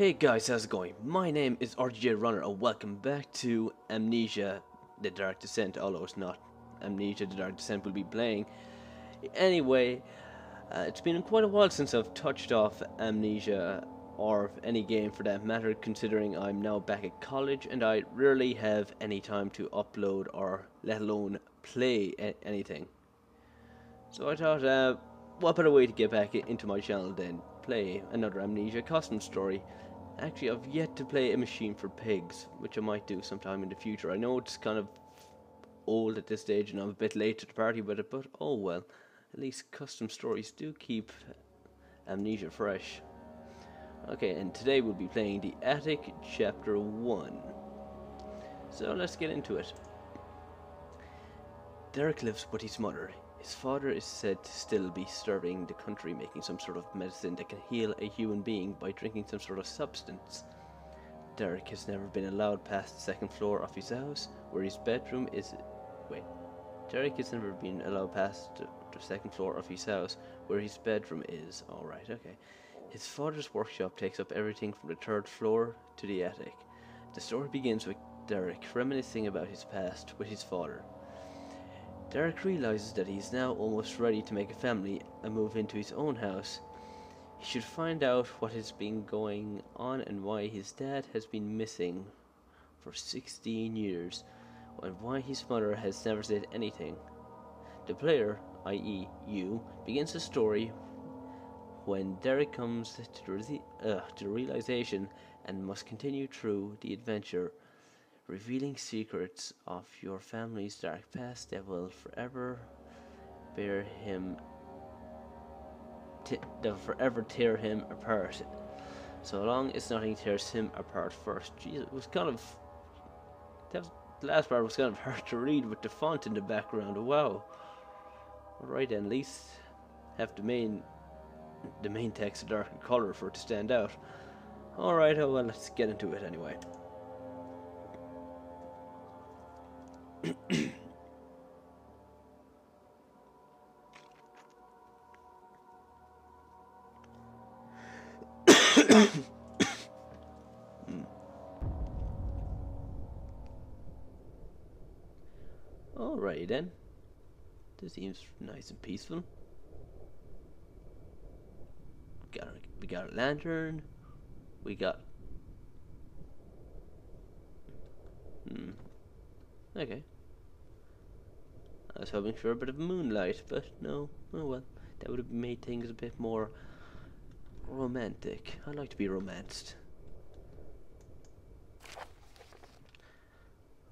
Hey guys, how's it going? My name is RJ Runner and welcome back to Amnesia The Dark Descent, although it's not Amnesia The Dark Descent we'll be playing. Anyway, it's been quite a while since I've touched off Amnesia, or any game for that matter, considering I'm now back at college and I rarely have any time to upload or let alone play anything. So I thought, what better way to get back into my channel than play another Amnesia custom story. Actually, I've yet to play A Machine for Pigs, which I might do sometime in the future. I know it's kind of old at this stage and I'm a bit late to the party with it, but oh well. At least custom stories do keep Amnesia fresh. Okay, and today we'll be playing The Attic Chapter 1. So let's get into it. Derek lives with his mother. His father is said to still be serving the country, making some sort of medicine that can heal a human being by drinking some sort of substance. Derek has never been allowed past the second floor of his house, where his bedroom is... Wait. Derek has never been allowed past the second floor of his house, where his bedroom is. Alright, okay. His father's workshop takes up everything from the third floor to the attic. The story begins with Derek reminiscing about his past with his father. Derek realizes that he is now almost ready to make a family and move into his own house. He should find out what has been going on and why his dad has been missing for 16 years, and why his mother has never said anything. The player, i.e. you, begins the story when Derek comes to the realization and must continue through the adventure, revealing secrets of your family's dark past that will forever tear him apart. So long as nothing tears him apart first. Jesus, it was kind of... That was, the last part was kind of hard to read with the font in the background. Wow. Alright then, at least have the main text a darker color for it to stand out. Alright, oh well, let's get into it anyway. Alrighty then. This seems nice and peaceful. We got a lantern. We got... Okay. I was hoping for a bit of moonlight, but no. Oh well. That would have made things a bit more romantic. I like to be romanced.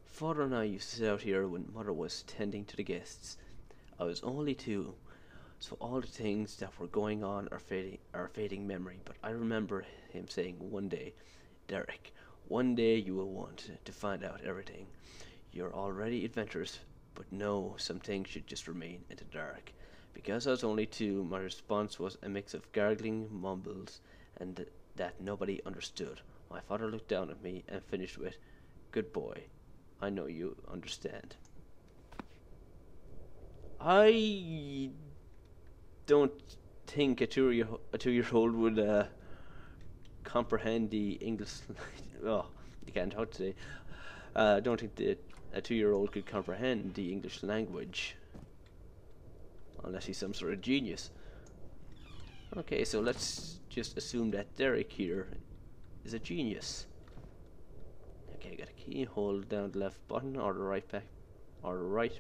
Father and I used to sit out here when Mother was tending to the guests. I was only 2, so all the things that were going on are fading memory, but I remember him saying one day, "Derek, one day you will want to find out everything. You're already adventurous, but no, some things should just remain in the dark." Because I was only 2, my response was a mix of gargling mumbles and that nobody understood. My father looked down at me and finished with, "Good boy, I know you understand." I don't think a two-year-old would comprehend the English. Oh, you can't talk today. I don't think that a 2-year-old could comprehend the English language, unless he's some sort of genius. Okay, so let's just assume that Derek here is a genius. Okay, I got a key. Hold down the left button or the right back or the right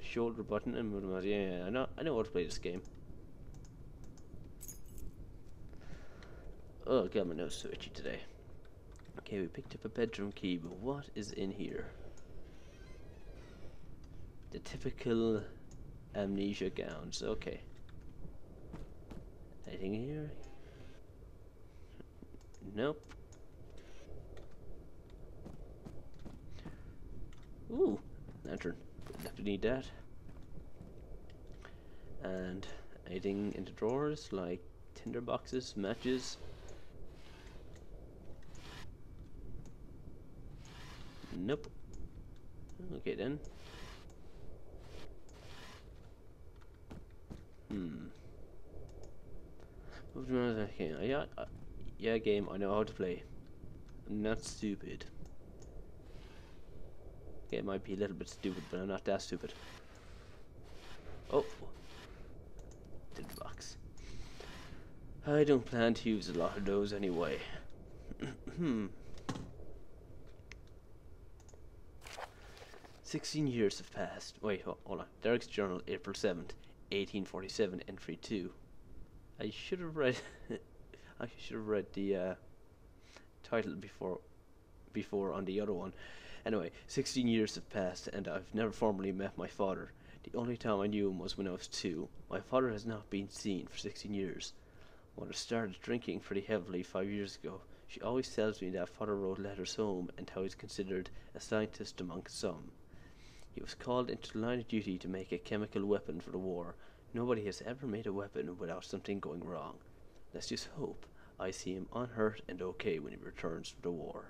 shoulder button and move them. Yeah, I know how to play this game. Oh god, my nose is so itchy today. Okay, we picked up a bedroom key, but what is in here? The typical Amnesia gowns. Okay. Anything in here? Nope. Ooh, lantern. Definitely need that. And anything in the drawers like tinder boxes, matches? Nope. Okay then. Yeah, game, I know how to play. I'm not stupid. Okay, it might be a little bit stupid, but I'm not that stupid. Oh. Didn't box. I don't plan to use a lot of those anyway. Hmm. 16 years have passed. Wait, hold on. Derek's journal, April 7th, 1847, entry 2. I should have read. I should have read the title before on the other one. Anyway, 16 years have passed, and I've never formally met my father. The only time I knew him was when I was 2. My father has not been seen for 16 years. When I started drinking pretty heavily 5 years ago, she always tells me that father wrote letters home and how he's considered a scientist among some. He was called into the line of duty to make a chemical weapon for the war. Nobody has ever made a weapon without something going wrong. Let's just hope I see him unhurt and okay when he returns from the war.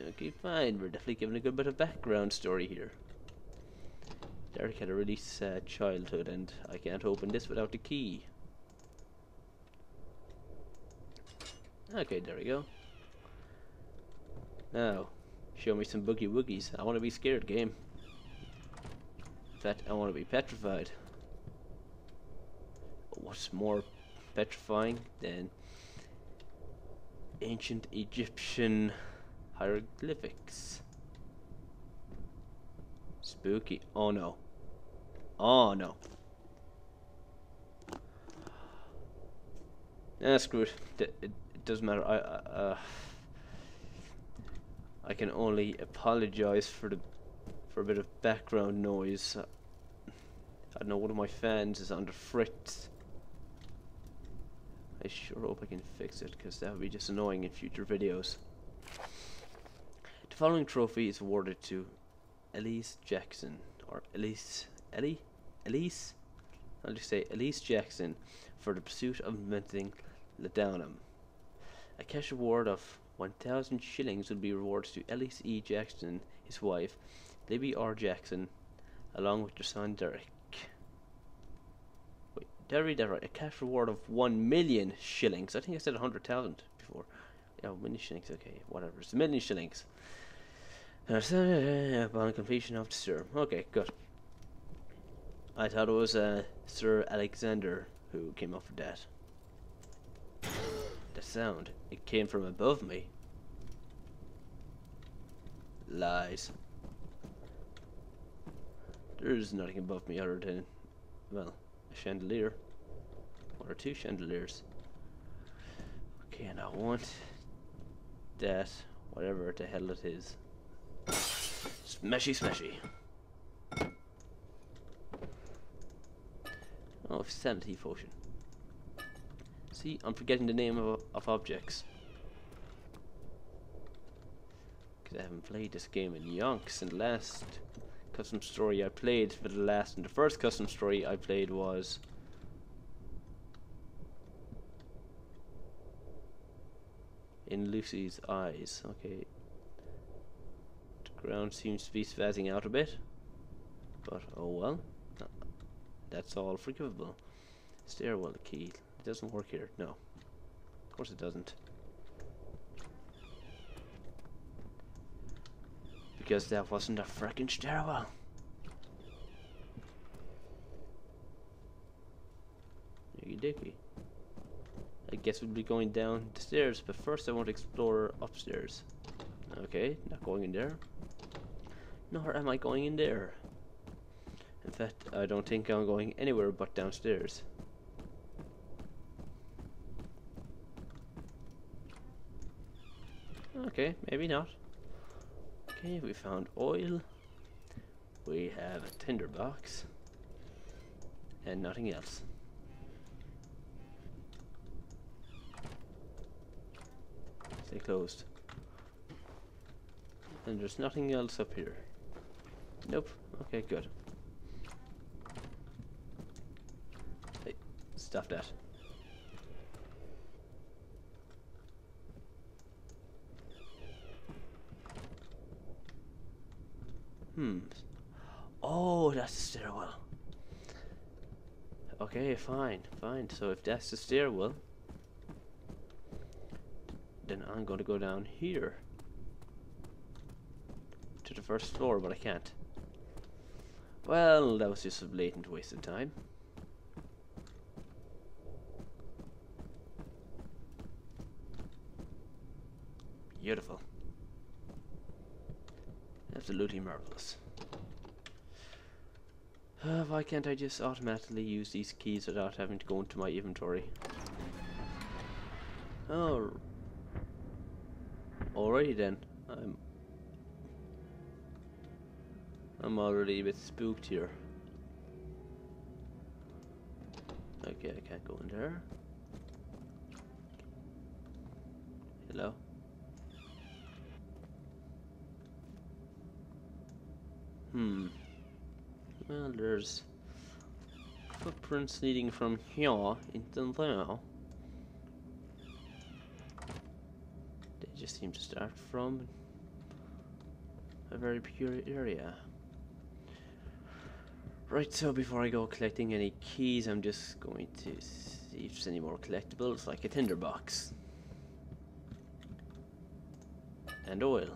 Okay, fine. We're definitely giving a good bit of background story here. Derek had a really sad childhood, and I can't open this without the key. Okay, there we go. Now, show me some boogie woogies. I want to be scared, game. In fact, I want to be petrified. What's more petrifying than ancient Egyptian hieroglyphics? Spooky. Oh no. Oh no. Ah, screw it. It doesn't matter. I can only apologize for a bit of background noise. I don't know, one of my fans is on the fritz. I sure hope I can fix it, because that would be just annoying in future videos. The following trophy is awarded to Elise Jackson, or Elise? I'll just say Elise Jackson, for the pursuit of inventing Laudanum. A cash award of 1,000 shillings will be rewarded to Elise E. Jackson, his wife, Libby R. Jackson, along with their son Derek. Wait, did I read that right? A cash reward of 1,000,000 shillings. I think I said 100,000 before. Yeah, 1,000,000 shillings, okay, whatever. It's 1,000,000 shillings. Upon completion of the serum. Okay, good. I thought it was Sir Alexander who came up with that. The sound, it came from above me. Lies. There's nothing above me other than, well, a chandelier. One or two chandeliers. Okay, and I want that, whatever the hell it is. Smashy, smashy. Oh, sanity potion. See, I'm forgetting the name of objects. Because I haven't played this game in yonks, and the last custom story I played for the last and the first custom story I played was In Lucy's Eyes. Okay. Ground seems to be spazzing out a bit, but oh well, that's all forgivable. Stairwell key, it doesn't work here. No, of course it doesn't, because that wasn't a frickin' stairwell. Diggy diggy. I guess we'll be going down the stairs, but first I want to explore upstairs. Okay, not going in there. Nor am I going in there. In fact, I don't think I'm going anywhere but downstairs. Okay, maybe not. Okay, we found oil. We have a tinderbox. And nothing else. Stay closed. And there's nothing else up here. Nope. Okay, good. Hey, stop that. Oh, that's the stairwell. Okay, fine. So if that's the stairwell, then I'm gonna go down here to the first floor, but I can't. Well, that was just a blatant waste of time. Beautiful. Absolutely marvelous. Why can't I just automatically use these keys without having to go into my inventory? Oh. Alrighty then. I'm already a bit spooked here. Okay, I can't go in there. Hello? Well, there's footprints leading from here into there. They just seem to start from a very peculiar area. Right, so before I go collecting any keys, I'm just going to see if there's any more collectibles, like a tinderbox. And oil.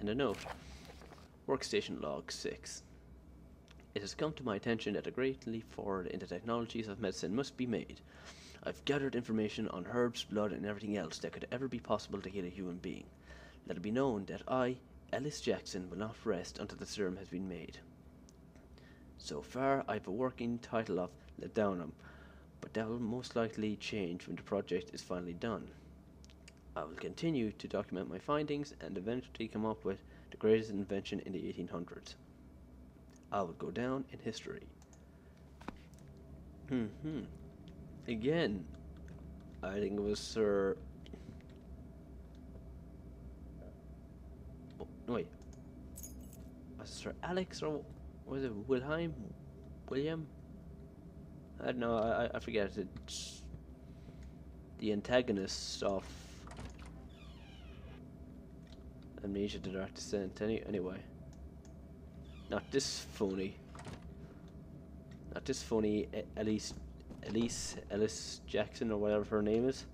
And a note. Workstation log 6. It has come to my attention that a great leap forward in the technologies of medicine must be made. I've gathered information on herbs, blood, and everything else that could ever be possible to heal a human being. Let it be known that I, Ellis Jackson, will not rest until the serum has been made. So far, I have a working title of Laudanum, but that will most likely change when the project is finally done. I will continue to document my findings and eventually come up with the greatest invention in the 1800s. I will go down in history. Again, I think it was Sir... Oh, wait. Was it Sir Alex or was it Wilhelm? William? I don't know, I forget. It's the antagonist of Amnesia The Dark Descent. Anyway. Not this phony Ellis Jackson or whatever her name is.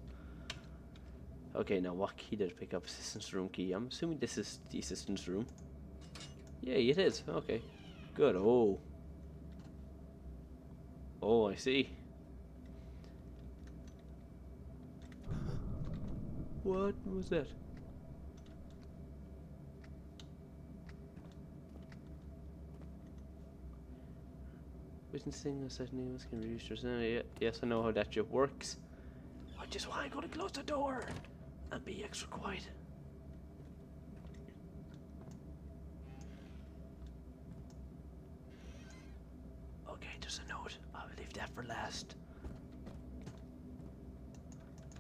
Okay, now what key did I pick up? Assistant's room key. I'm assuming this is the assistant's room. Yeah, it is. Okay, good. Oh, I see. What was that? Witnessing a certain illness can reduce your sanity. Yes, I know how that job works. Which is why I'm going to close the door and be extra quiet. Okay, there's a note. I'll leave that for last.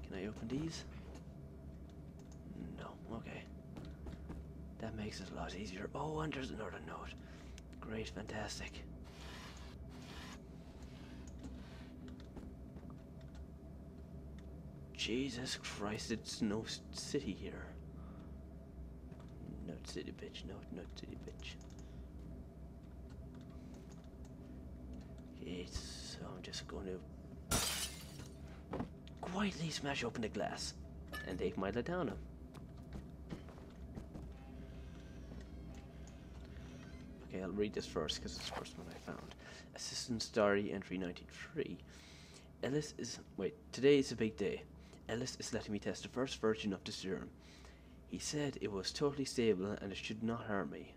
Can I open these? No. Okay. That makes it a lot easier. Oh, and there's another note. Great, fantastic. Jesus Christ, it's no city here. Not city, bitch. Not city, bitch. Okay, so I'm just going to quietly smash open the glass and take my Laudanum. Okay, I'll read this first because it's the first one I found. Assistant's Diary, entry 93. Today is a big day. Ellis is letting me test the first version of the serum. He said it was totally stable and it should not harm me.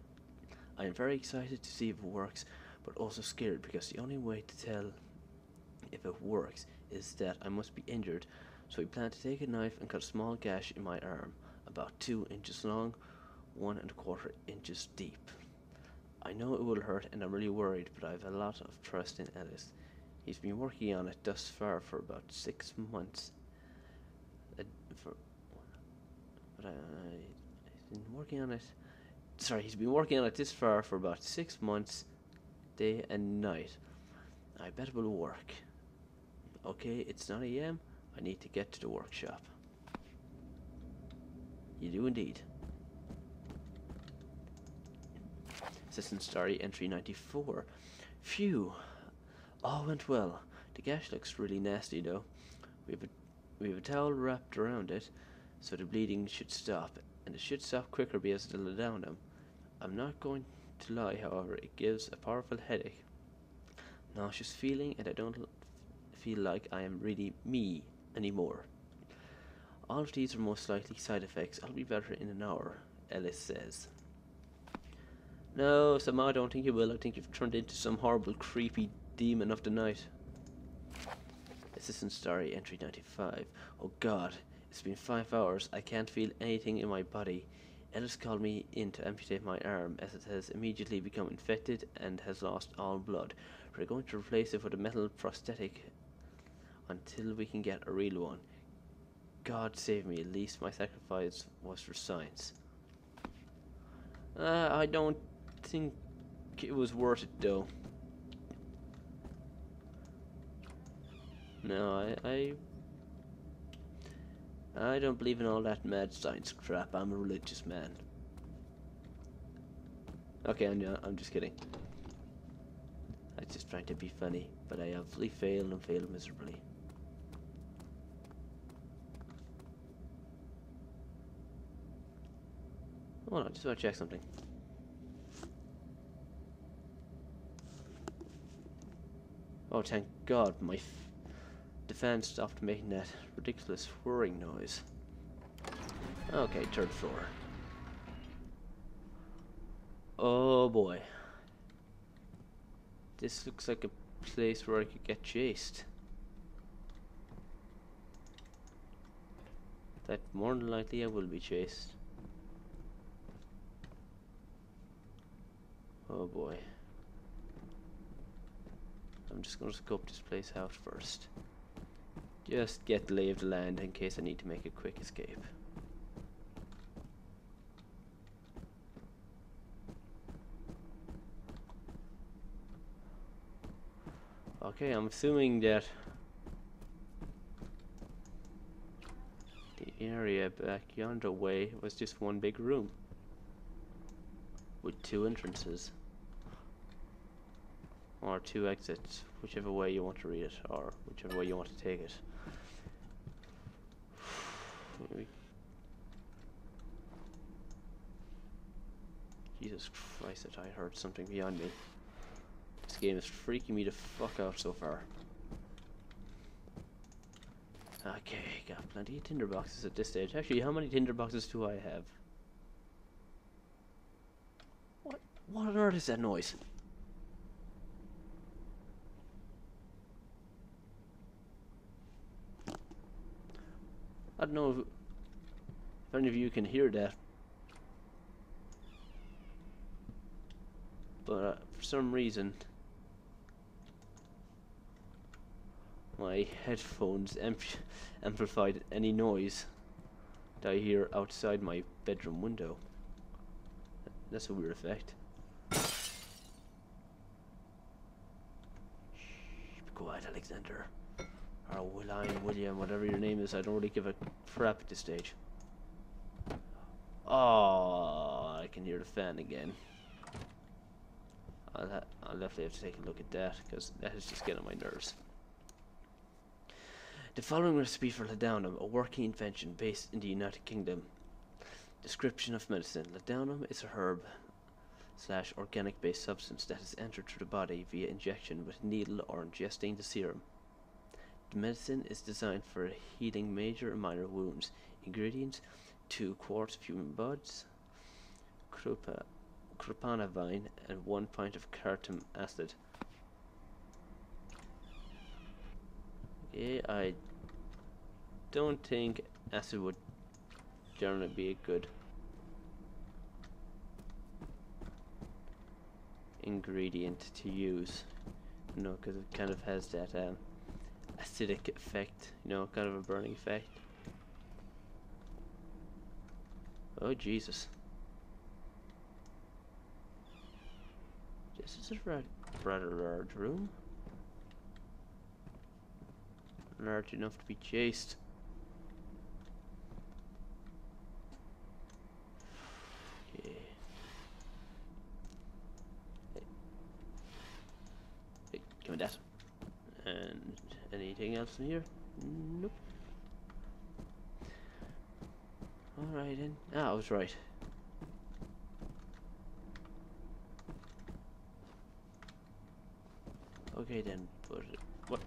I am very excited to see if it works, but also scared because the only way to tell if it works is that I must be injured, so I plan to take a knife and cut a small gash in my arm, about 2 inches long, 1 1/4 inches deep. I know it will hurt and I'm really worried, but I have a lot of trust in Ellis. He's been working on it thus far for about 6 months. He's been working on it this far for about 6 months, day and night. I bet it will work. Okay, it's 9 a.m. I need to get to the workshop. You do indeed. Assistant's Diary, entry 94. Phew, all went well. The gash looks really nasty though. We have a towel wrapped around it, so the bleeding should stop, and it should stop quicker because of the laudanum. I'm not going to lie, however, it gives a powerful headache, nauseous feeling, and I don't feel like I am really me anymore. All of these are most likely side effects. I'll be better in an hour, Ellis says. No, Samar, I don't think you will. I think you've turned into some horrible, creepy demon of the night. Assistant Starry, entry 95. Oh God, it's been 5 hours. I can't feel anything in my body. Ellis called me in to amputate my arm, as it has immediately become infected and has lost all blood. We're going to replace it with a metal prosthetic until we can get a real one. God save me, at least my sacrifice was for science. I don't think it was worth it though. No, I don't believe in all that mad science crap. I'm a religious man. Okay, I'm just kidding. I just tried to be funny, but I obviously failed and failed miserably. Hold on, I just want to check something. Oh, thank God, the fan stopped making that ridiculous whirring noise. Okay, third floor. Oh boy. This looks like a place where I could get chased. That more than likely I will be chased. Oh boy. I'm just going to scope this place out first. Just get the lay of the land in case I need to make a quick escape. Okay, I'm assuming that the area back yonder way was just one big room with two entrances. Or two exits, whichever way you want to read it, or whichever way you want to take it. Maybe. Jesus Christ, I heard something behind me. This game is freaking me the fuck out so far. Okay, got plenty of tinderboxes at this stage. Actually, how many tinderboxes do I have? What on earth is that noise? I don't know if any of you can hear that, but for some reason my headphones amplified any noise that I hear outside my bedroom window. That's a weird effect. Shh, be quiet, Alexander. Or William, whatever your name is, I don't really give a crap at this stage. Oh, I can hear the fan again. I'll definitely have to take a look at that, because that is just getting on my nerves. The following recipe for laudanum, a working invention based in the United Kingdom. Description of medicine. Laudanum is a herb/organic based substance that is entered through the body via injection with a needle or ingesting the serum. The medicine is designed for healing major and minor wounds. Ingredients: 2 quarts of human buds, Krupana vine, and 1 pint of cartum acid. Okay, I don't think acid would generally be a good ingredient to use, you know, because it kind of has that acidic effect, you know, kind of a burning effect. Oh Jesus. This is a rather large room. Large enough to be chased. Okay. Hey, give me that. And Anything else in here? Nope. Alright then. Ah, I was right. Okay then. What?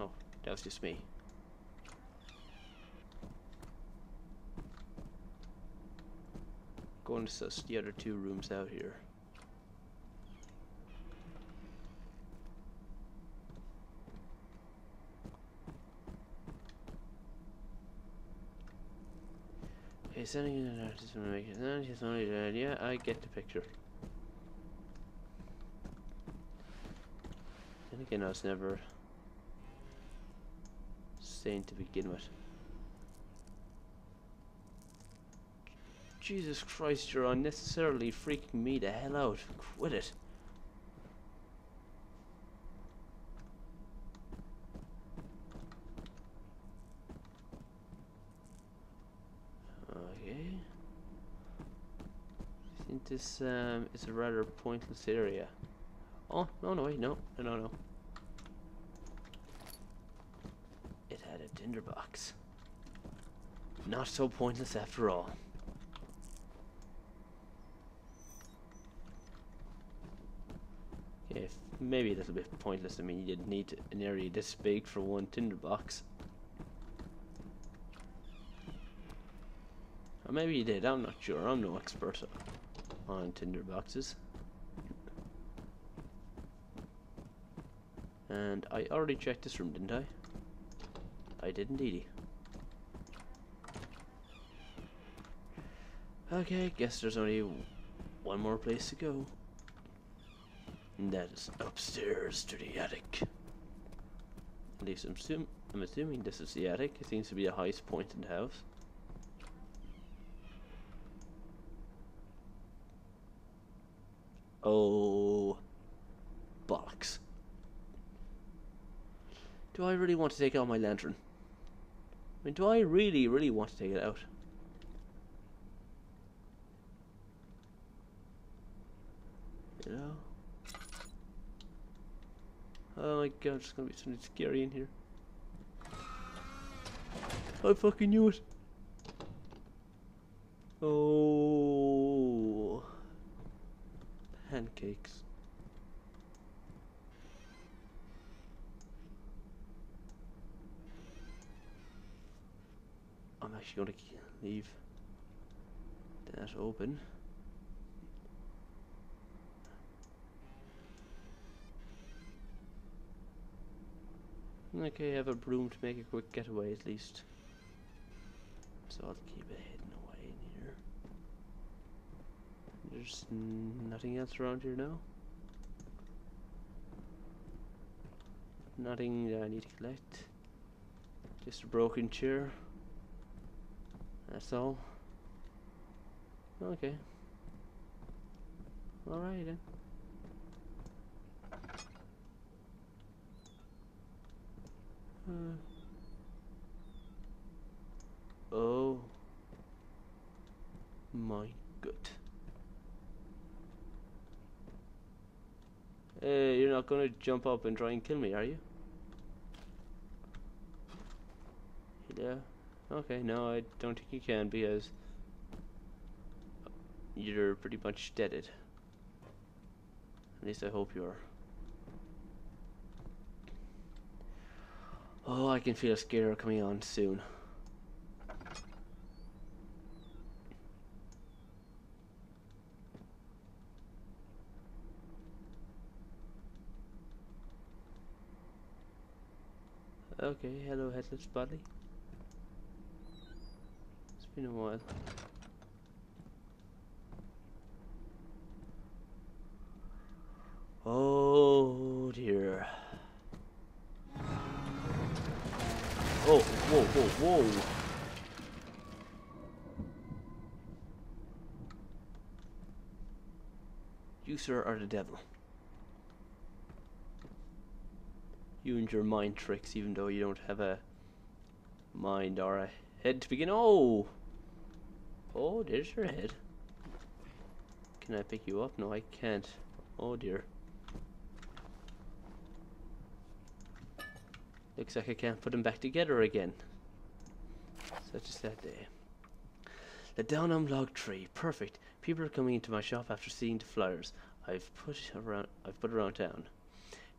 Oh, that was just me. Going to suss the other two rooms out here. Okay, sending in an artist when I make it. That is only an idea. I get the picture. Then again, I was never sane to begin with. Jesus Christ, you're unnecessarily freaking me the hell out. Quit it. Okay. I think this is a rather pointless area. Oh, no, no, wait, no. It had a tinderbox. Not so pointless after all. Maybe a little bit pointless. I mean, you didn't need an area this big for one tinderbox. Or maybe you did, I'm not sure. I'm no expert on tinderboxes. And I already checked this room, didn't I? I did indeedy. Okay, guess there's only one more place to go. And that is upstairs to the attic. At least I'm assuming this is the attic. It seems to be the highest point in the house. Oh, bollocks. Do I really want to take out my lantern? I mean, do I really, really want to take it out? You know? Oh my god, there's gonna be something scary in here. I fucking knew it. Oh, pancakes. I'm actually gonna leave that open. Okay, I have a broom to make a quick getaway at least. So I'll keep it hidden away in here. There's nothing else around here now. Nothing that I need to collect. Just a broken chair. That's all. Okay. Alright then. Oh my god. Hey, you're not gonna jump up and try and kill me, are you? Yeah. Okay, no, I don't think you can because you're pretty much deaded. At least I hope you are. Oh, I can feel a scare coming on soon. Okay, hello headless body. It's been a while. Oh dear. Oh, whoa. You, sir, are the devil. You and your mind tricks, even though you don't have a mind or a head to begin. Oh! Oh, there's your head. Can I pick you up? No, I can't. Oh, dear. Looks like I can't put them back together again. So just that there. The Laudanum log tree. Perfect. People are coming into my shop after seeing the flyers I've put around town.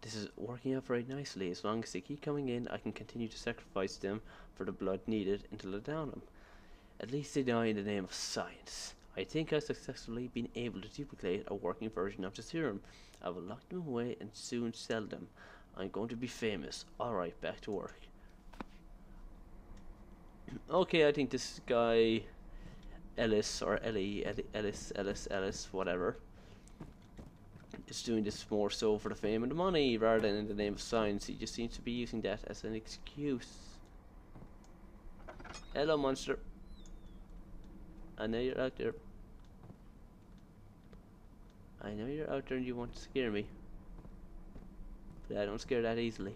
This is working out very nicely. As long as they keep coming in, I can continue to sacrifice them for the blood needed into the Laudanum. At least they die in the name of science. I think I've successfully been able to duplicate a working version of the serum. I will lock them away and soon sell them. I'm going to be famous. Alright, back to work. Okay, I think this guy Ellis or Ellis, whatever, is doing this more so for the fame and the money rather than in the name of science. He just seems to be using that as an excuse. Hello, monster. I know you're out there. I know you're out there and you want to scare me. But I don't scare that easily.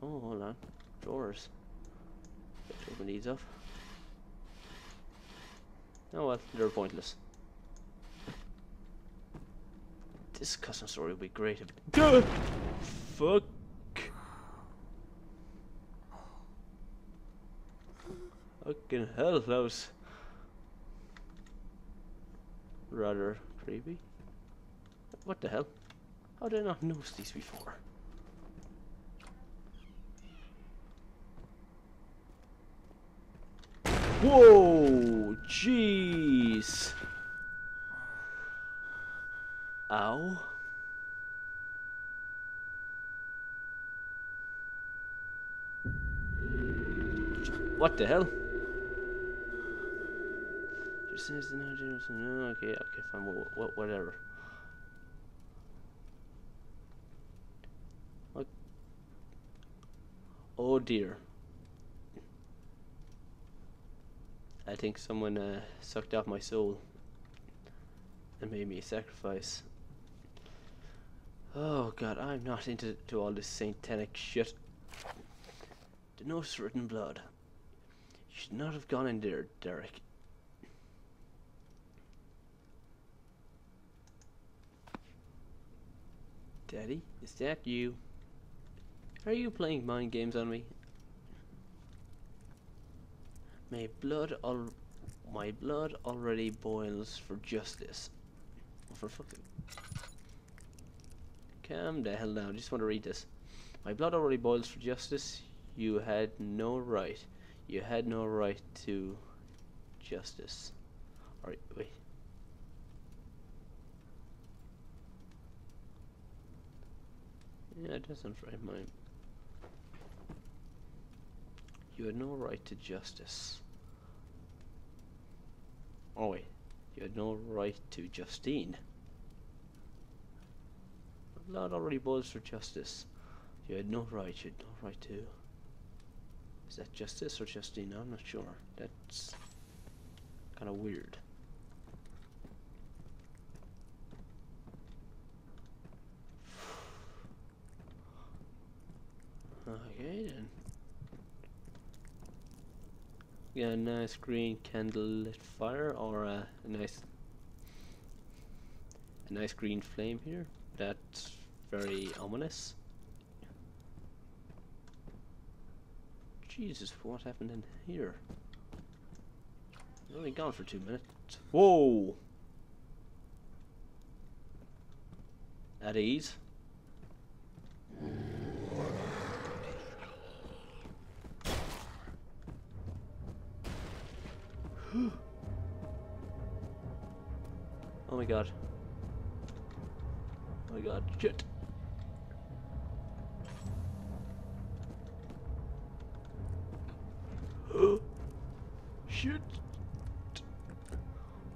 Oh, hold on. Drawers. Let's open these up. Oh well, they're pointless. This custom story would be great if... Duh! Fuck! Fucking hell, that was rather creepy. What the hell? How did I not notice these before? Whoa! Jeez! Ow! What the hell? No, okay, fine, whatever. What? Oh dear. I think someone sucked out my soul and made me a sacrifice. Oh god, I'm not into all this satanic shit. The notice written in blood. You should not have gone in there, Derek. Daddy, is that you? Are you playing mind games on me? My blood already boils for justice. For fucking. Calm the hell down. I just want to read this. My blood already boils for justice. You had no right. You had no right to justice. All right, wait. Yeah, that sounds right, mine. You had no right to justice. Oh wait, you had no right to Justine. My blood already boils for justice. You had no right. You had no right to. Is that justice or Justine? I'm not sure. That's kind of weird. Okay then. Yeah, a nice green candlelit fire, or a nice green flame here. That's very ominous. Jesus, what happened in here? I've only gone for 2 minutes. Whoa! At ease. Oh my god. Oh my god, shit. Shit.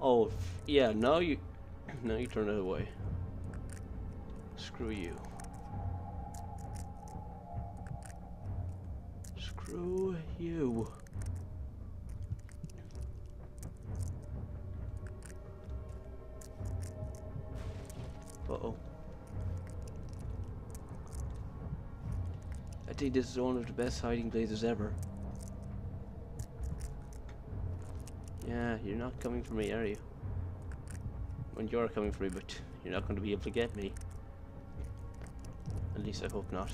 Oh, yeah, now you turn it away. Screw you. Screw you. I think this is one of the best hiding places ever. Yeah, you're not coming for me, are you? when you're coming through, but you're not going to be able to get me. At least I hope not.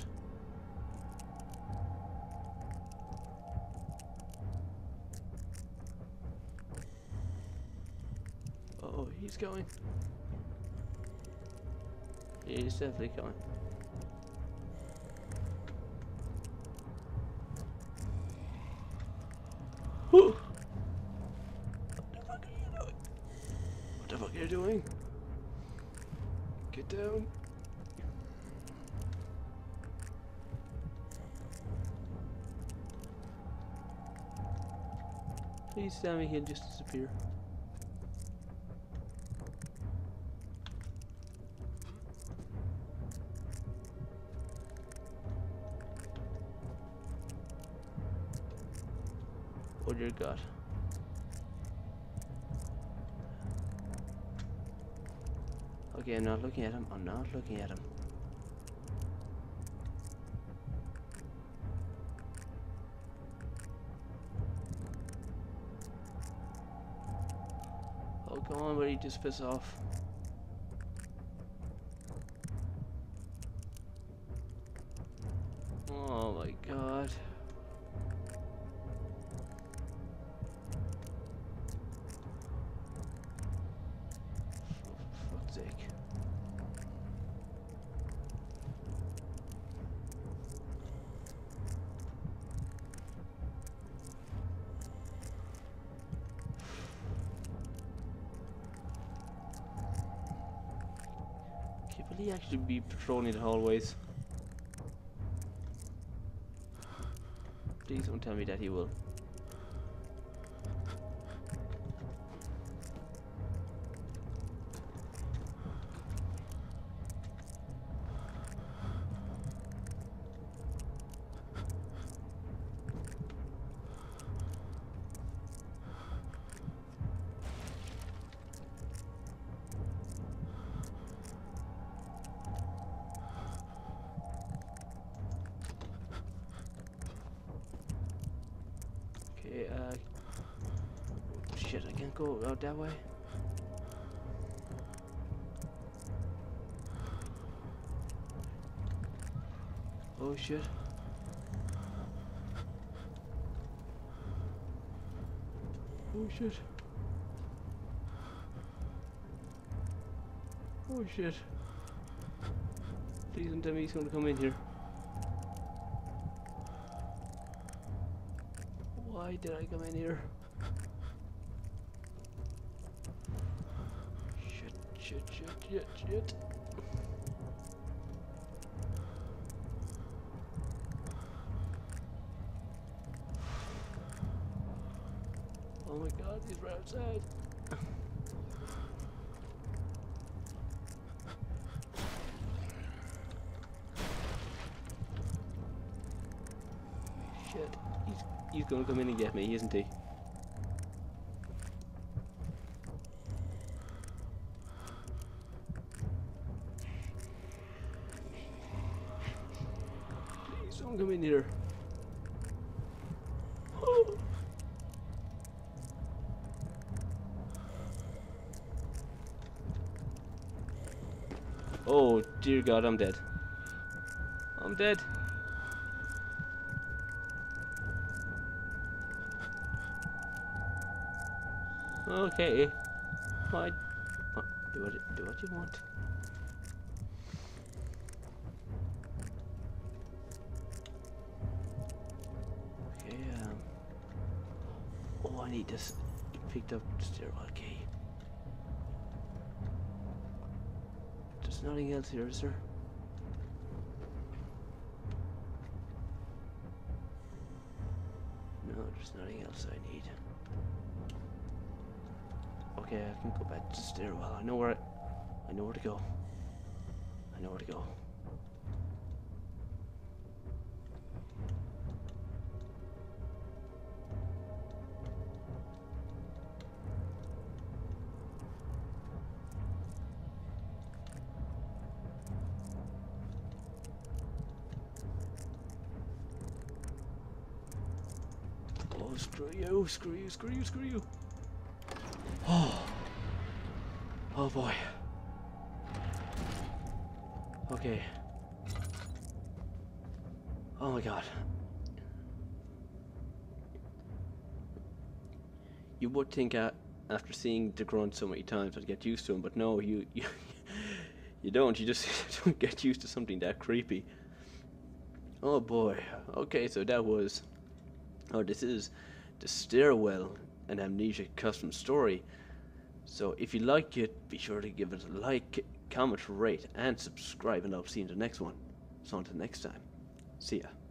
Oh, he's going. He's definitely going. Whew. What the fuck are you doing? Get down. Please tell me he'll just disappear. Oh dear God. Okay, I'm not looking at him. I'm not looking at him. Come on, buddy, just piss off. Oh my God. For fuck's sake. Will he actually be patrolling the hallways? Please don't tell me that he will. Shit, I can't go out that way. Oh shit. Oh shit. Oh shit. Please don't tell me he's gonna come in here. Why did I come in here? Shit. Oh my God, he's right outside. Shit, he's gonna come in and get me, isn't he? Don't come in here. Oh. Oh dear God, I'm dead. I'm dead. Okay. Fine. Do what you want. I need this. Picked up the stairwell key. There's nothing else here, is there? No, there's nothing else I need. Okay, I can go back to the stairwell. I know where to go. I know where to go. Screw you. Oh, Oh boy. Okay. Oh my god. You would think after seeing the grunt so many times I'd get used to him, but no, you don't. You just don't get used to something that creepy. Oh boy. Okay, so that was... Oh, this is The Stairwell, an Amnesia custom story. So if you like it, be sure to give it a like, comment, rate, and subscribe, and I'll see you in the next one. So until next time, see ya.